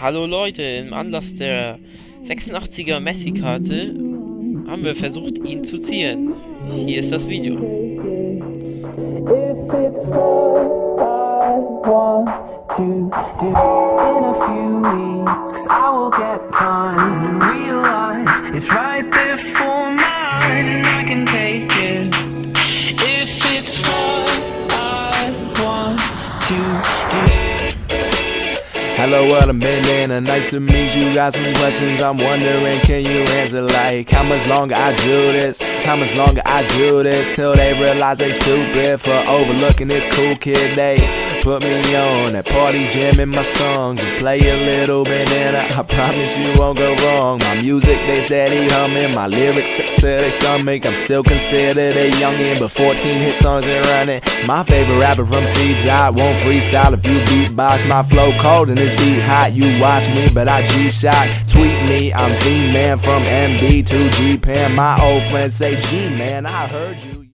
Hallo Leute, im Anlass der 86er Messi-Karte haben wir versucht, ihn zu ziehen. Hier ist das Video. Hello world, I'm Ben Dana, nice to meet you. Got some questions I'm wondering, can you answer, like how much longer I do this? How much longer I do this till they realize they stupid for overlooking this cool kid they put me on? At parties jamming my song, just play a little banana, I promise you won't go wrong. My music they steady humming, my lyrics sick to their stomach. I'm still considered a youngin', but 14 hit songs and running. My favorite rapper from T-Dot won't freestyle if you beatbox. My flow cold and this beat hot, you watch me but I G-Shock. Tweet me, I'm the man from MB to G-Pan. My old friends say G-Man, I heard you.